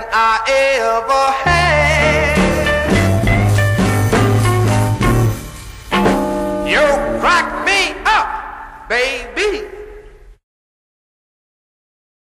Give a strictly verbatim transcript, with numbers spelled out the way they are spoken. than I ever had. You crack me up, baby.